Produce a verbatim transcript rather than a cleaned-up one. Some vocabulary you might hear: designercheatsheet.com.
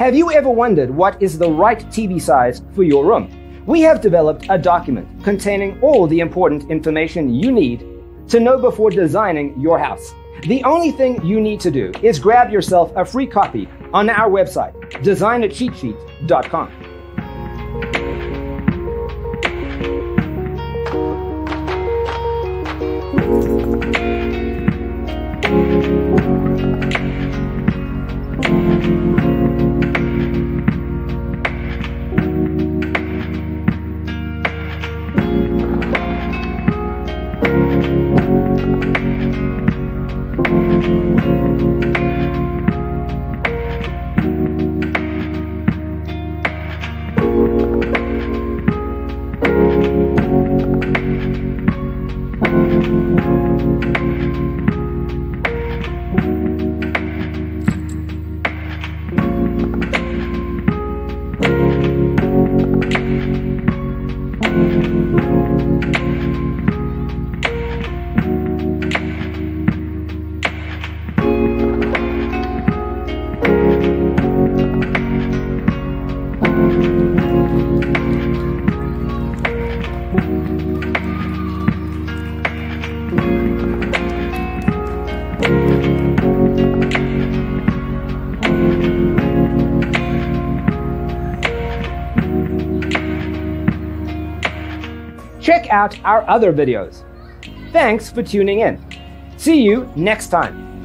Have you ever wondered what is the right T V size for your room? We have developed a document containing all the important information you need to know before designing your house. The only thing you need to do is grab yourself a free copy on our website, designer cheat sheet dot com. Check out our other videos. Thanks for tuning in. See you next time.